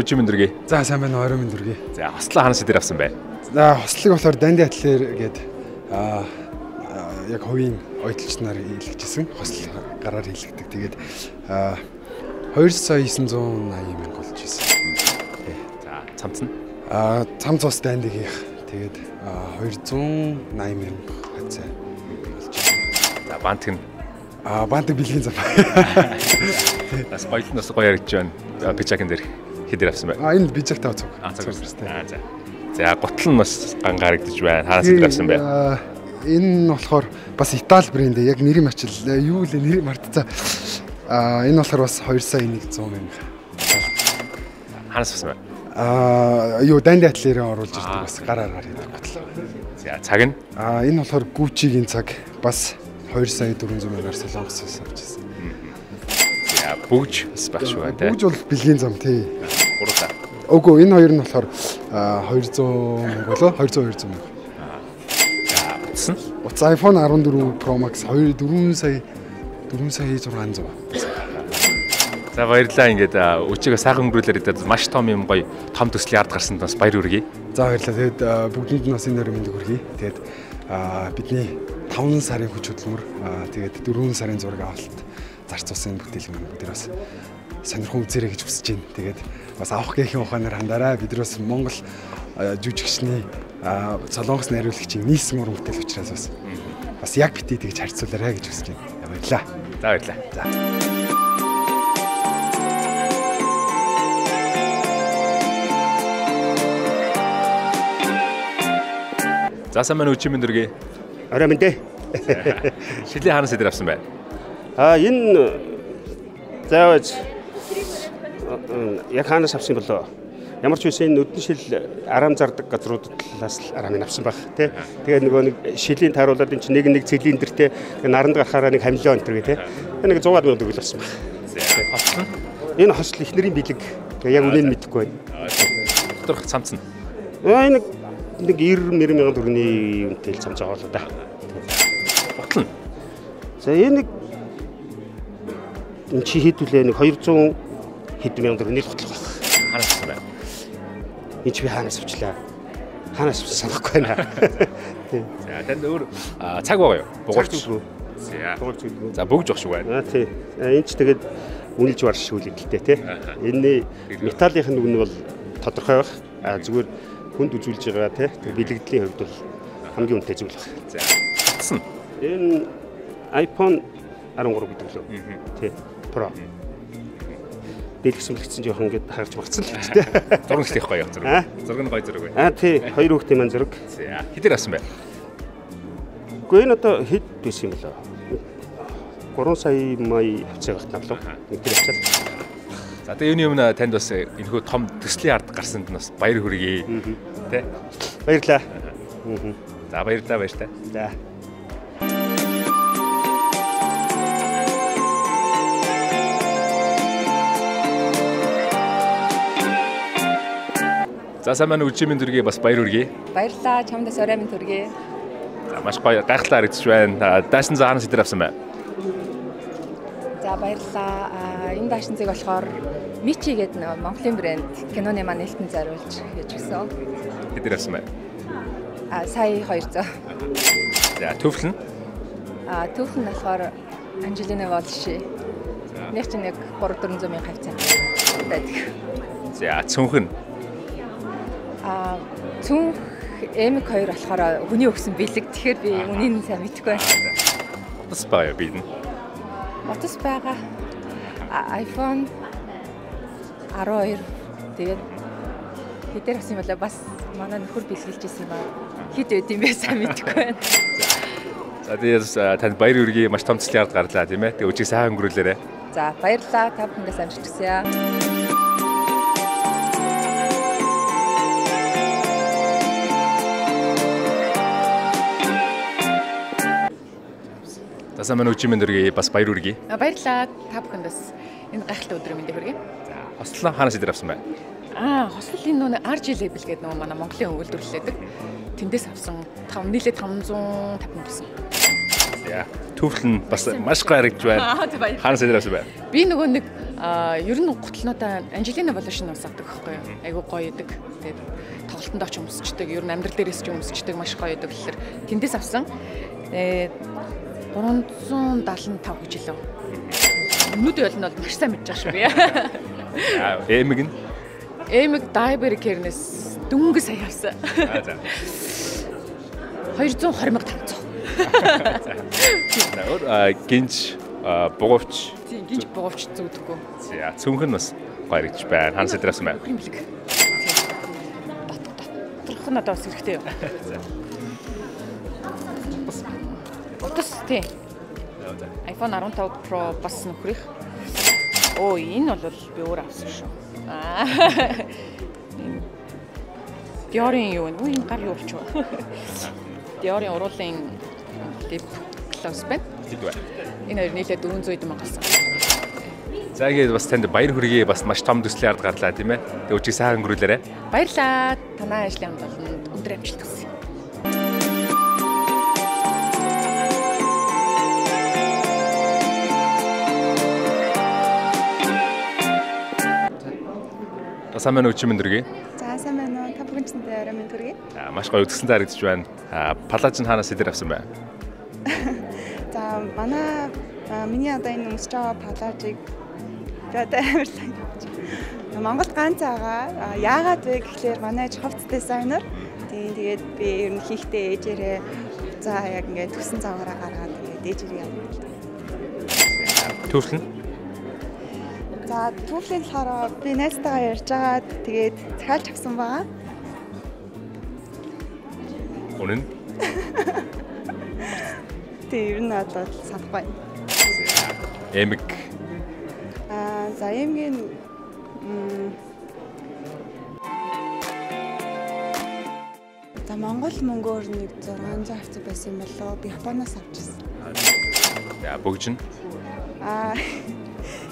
Хөжимэндэргий. За сайн байна орой мэндэргий. За хослог ханас дээр авсан бай. За хослог болохоор Данди Атлер гээд яг хувийн ойлцч нар илгэжсэн хослол гараар хилэгдэг. Тэгээд 2,980,000 болж ирсэн. За цамц нь цамц ус Дандигийнх. Тэгээд 280,000 хацаа болж ирсэн. За бант нь бант бэлгийн зам. Бас ойлноос гоё яригч байна. Пичагэн дээр хэдэр авсан байна. Энд пичаг тав цаг. За. За гутал нь бас гангарагдж байна. Хаанаас хэдэр авсан бэ? Энэ нь болохоор бас Итали брэндээ яг нэрийн мачил юу лээ нэрийг мартцаа. Энэ болохоор бас 2,100,000. Ханаас авсан бэ? Юу Данди Атлерээ оруулж ирдэг бас гараар хийдэг гутал. За цаг нь энэ болохоор Gucci-гийн цаг бас 2,400,000-аар солонгос улс авчихсан. За бүгж бас багш шүү дээ. Бүгж бол бэлгийн зам тий. Гурав. Үгүй энэ хоёр нь болохоор 200,000 болоо 200,000. Утас iPhone 14 Pro Max 4,600,000. За баярлалаа. Ингээд өчигөө сайхан өнгөрүүлээр идээд маш том юм гоё том төслийн ард гарсанд бас баяр хүргэе. За баярлалаа. Тэгэд бүгдэнд нь бас энэ өрөө мэндийг хүргэе. Тэгэд бидний 5 сарын хүч хөдөлмөр тэгээд 4 сарын зураг авалт зарцуулсан бүтээлүүд дээр бас сонирхон үзээрэй гэж хүсэж байна. Тэгээд бас авах гээхийн ухаанаар хандаарай. Бид бас Монгол жүжигчний солонгос найруулагчийн нийлсэн уран бүтээл учраас бас яг битий тэгж харьцуулаарай гэж хүсэж байна. Баярлалаа. За баярлалаа. За Засаман Хөжимэндэргий. Орой мэндэ. Шилийн хаанаас дээр авсан байна? Энэ заавч яг хаанаас авсан болоо? Ямар ч үсэн нүдэн шил арам зардаг газруудаас арамыг авсан баг тий. Тэгээ нөгөө нэг шилийн тааруулаад энэ чинь нэг цэлийн дэртэй наранд гарахаараа нэг хамлаа өнтер гэ тий. Нэг 100,000 төгрөг болсон баг. Хослон. Энэ хослол их нэрийн бэлэг. Тэгээ яг үнэн мэдэхгүй байна. Доторх цамц нь. Энэ нэг 90,000 төгрөний үнэтэй л цамц хоолоо да. Батлна. За энэ нэг энэ чи хэдүүлээ нэг 200,000 төгрөний батлах байна. Хаанаас байна? Энд чи би хаанаас авчлаа? Хаанаас санахгүй байна. За танд өөр цаг байгаа юу? Бугуурч. За бугуурч. За бүгж явах шиг байна. Тий. Энд ч тэгээд үнэлж барж шүүлэгдэлтэй тий. Энэний металлийнх нь үнэ бол тодорхой байх. Зүгээр хүнд үзүүлж байгаа тий. Бэлэгдлийн хувьд бол хамгийн үнэтэй зүйл байна. За. Утсан. Энэ iPhone 13 гэдэг лөө. Тий. Pro. Дэлгэсэн бэлгэсэн жоохон ингээд харж марцсан л тий. Зураг л их гоё зураг. Зураг нь гоё зураг байна. Тий. Хоёр хүүхдийн маань зураг. За. Хэдэр авсан бэ? Гэхдээ энэ одоо хэд байсан юм бэлээ? 3,80,000 авцаа багтаа лөө. Нэг тэр авцаа. За тэгээ юуны өмнө танд бас энэхүү том төслийн ард гарсанд нь бас баяр хүргэе. Тэ? Баярлаа. За баярлалаа баяр та. За. За саман Хөжимэндэргий бас баяр хүргэе. Баярлалаа чамдас орой минь төргий. За маш гоё гайхалтай харагдаж байна. Даашин заанаас идэр авсан байна. За баярлалаа. Энэ даашинцыг болохоор Мичи гэдэг нэг Монголын брэнд киноны маань нээлтэн зориулж хийж өгсөн. Хэдэр авсан бэ? Сая 200. За төвлөн. Төвлөн болохоор Анжелина Волши. Нэг ч нэг 300,000-400,000 хавцаа байдаг. За цүнхэн. Цүнх М2 болохоор хүний өгсөн бэлэг. Тэгэхээр би үнийн сайн мэдэхгүй байна. Утас бая бидэн. Утас байгаа iPhone 12 тэгээд хэдээр авсан юм бол бас манай нөхөр бэлгэлжсэн юм байна. Хэд өд юм бэ сайн мэдэхгүй байна. За тийс танд баяр хүргэе маш том цэлийн ард гарлаа тийм ээ. Тэгээ үжиг сайн өнгөрүүлээрэ. За баярлалаа та бүхэндээ амжилт хүсье. Засаман Хөжимэндэргий бас баяр хүргэе. Баярлалаа та бүхэнд бас энэ гайхалтай өдрөө мэндийг хүргэе. За хослол хаанаас идэр авсан байна? Хослол энэ нөө RG Label гэдэг нөө манай Монголын өгүүлбэрлэдэг. Тэндээс авсан нийлээ 550 болсон. Я төвлөн бас маш гарагч байна. Хаана сэдэрвс байна. Би нөгөө нэг ер нь готлнуудаа Анжелина Волошин усаадаг гэхгүй юу. Айгу гоё идэг. Тэгээд тоглолтонд очиж өмсчдэг. Ер нь амьдрал дээрээс ч өмсчдэг маш гоё идэг гэхэлэр тэндээс авсан. 375 гэж хэлв. Өмнөд ойлн бол маш сайн мэдж байгаа шүү би. Аа эмэг нь. Эмэг дайберик хэрнэс дүнгийн сая авсан. Аа за. 220,500. За гинж боговч. Тийм гинж боговч зүгдгөө. За цөөнх нь бас гоёрч байна. Хан сэдрэсэн байна. Доторх нь одоо бас хэрэгтэй юу? За. Утас тий. iPhone 15 Pro бас нөхрөх. Оо энэ бол би өөр авсан шүү. Аа. Диорын юу вэ? Энэ гар юу болчихоо. Диорын уруулын дип класс бэт. Энэ хоёр нийлээ 400,000 гарсан. За ингээд бас танд баяр хүргэе. Бас маш том төслийн ард гарлаа тийм ээ. Тэг үчиг сайхан өнгөрүүлээрэ. Баярлалаа. Танай ажлын хамт олонд өндөр амжилт хүсье. Сайн байна уу чи минь дэргээ? За сайн байна уу. Та бүгэн чиндээ орой минь дэргээ. За маш гоё үтгсэн харагдаж байна. Палаж нь хаанаас идээр авсан бай? За миний одоо энэ өмсөж байгаа палажийг амарлаа. Монголд ганц байгаа. Яагаад вэ гэхлээр манай ховц дизайнер. Тэгээд би ер нь хийхдээ ээжээрээ за яг ингээд төсөн цагаараа гаргаад ингээд ээжээрээ явна. Төвлөн. За түүхлийн талаар би найзтайгаа ярьж байгаа. Тэгээд цааш авсан байгаа. Үнэн. Тэр надад санахгүй. Эмэг. За эмгийн За Монгол мөнгөөр нэг 600 авсан байсан юм болоо. Би Японоос авчихсан. За бүгжин.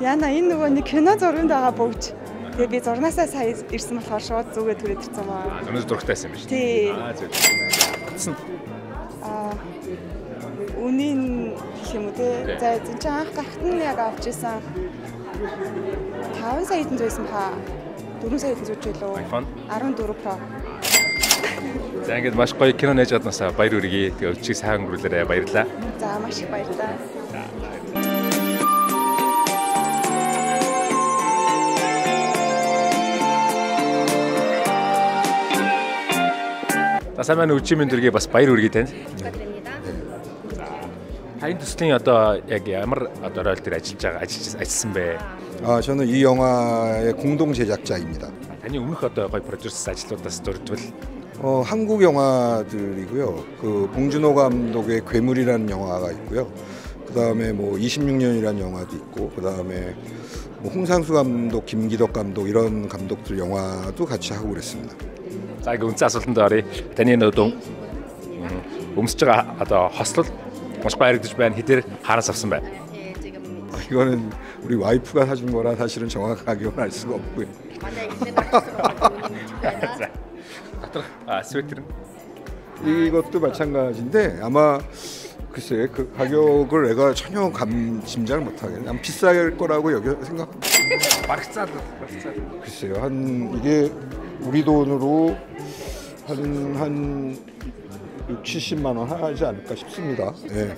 Яна энэ нөгөө нэг кино зурганд байгаа бөгж. Тэгээ би зурнаасаа сая ирсэн болохоор шууд зүгээр түрээд ирсэн баа. Зурнаас дурагтайсан юм биш үү? Аа зөв. Аа үнийн гэх юм үү те. За энэ чинь анх гарахт нь яг авчихсан 5,000,000 байсан баа. 4,000,000 жилөө. iPhone 14 Pro. За ингэж маш гоё кино нээж чадсанаа баяр хүргэе. Тэгээ өвчгийг сайн өнгөрүүлээрэ баярлаа. За маш их баярлалаа. Сайн байна уу чи минь дэргээ бас баяр хүргэе танд. Таны төслийн одоо яг ямар одоо роль дээр ажиллаж байгаа ажилласан бэ? 저는 이 영화의 공동 제작자입니다. 아니 өмнөх одоо гоё 프로듀스 ажлуудаас дурдвал 한국 영화들이고요. 그 봉준호 감독의 괴물이라는 영화가 있고요. 그다음에 뭐 26년이라는 영화도 있고 그다음에 뭐 홍상수 감독, 김기덕 감독 이런 감독들 영화도 같이 하고 그랬습니다. За гүн цаасуултанд орё. Таны нүдэн өмсөж байгаа одоо хослол маш гоё харагдаж байна. Хэдээр хараас авсан байна? 이거는 우리 와이프가 사준 거라 사실은 정확하게 알 수가 없고요. 스웨터는 이것도 마찬가지인데 아마 글쎄 그 가격을 내가 전혀 짐작을 못 하겠네. 아마 비쌀 거라고 여기 생각합니다. 글쎄요 한 이게 우리 돈으로 한 60~70만 원 하지 않을까 싶습니다. 네. 네,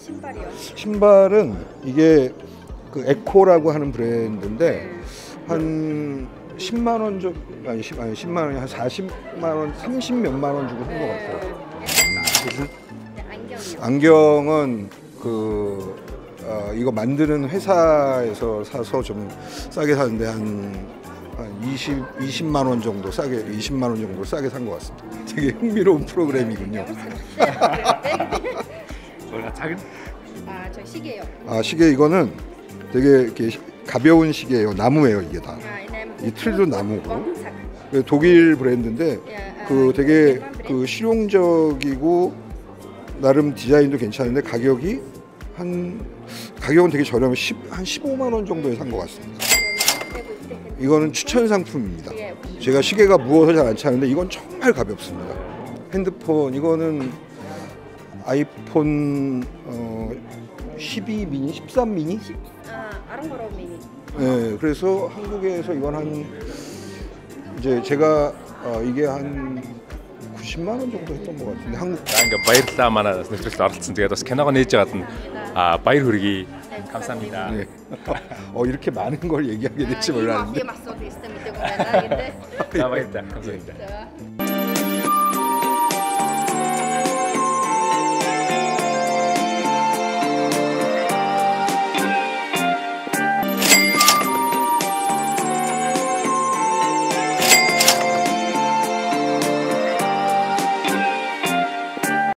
신발이요. 신발은 이게 그 에코라고 하는 브랜드인데 한 10만 원 좀 아니 10만 원이 한 40만 원, 30몇만 원 주고 산 것 같아요. 안경은 그 이거 만드는 회사에서 사서 좀 싸게 사는데 한 20만 원 정도 싸게 20만 원 정도 싸게 산 것 같습니다. 되게 흥미로운 프로그램이군요. 저 시계요. 아 시계 이거는 되게 이렇게 가벼운 시계예요. 나무예요 이게 다. 이 틀도 나무고. 독일 브랜드인데 그 되게 그 실용적이고 나름 디자인도 괜찮은데 가격이 가격은 되게 저렴해. 한 15만 원 정도에 산 것 같습니다. 이거는 추천 상품입니다. 제가 시계가 무거워서 잘 안 차는데 이건 정말 가볍습니다. 핸드폰 이거는 아이폰 12 미니, 13 미니? 아랑거러운 미니. 네, 그래서 한국에서 이건 한 이제 제가 이게 한 90만 원 정도 했던 것 같은데 한국. 그러니까 바이르타 만화 넷플릭스 알았던 데가 다시 캐나가 내지 같은 아 바이르 흐르기. 감사합니다. 네. 이렇게 많은 걸 얘기하게 될지 몰랐는데. 이 마피아 맞서도 있을 때 못해 보면 나 근데. 아, 맞다. 감사합니다.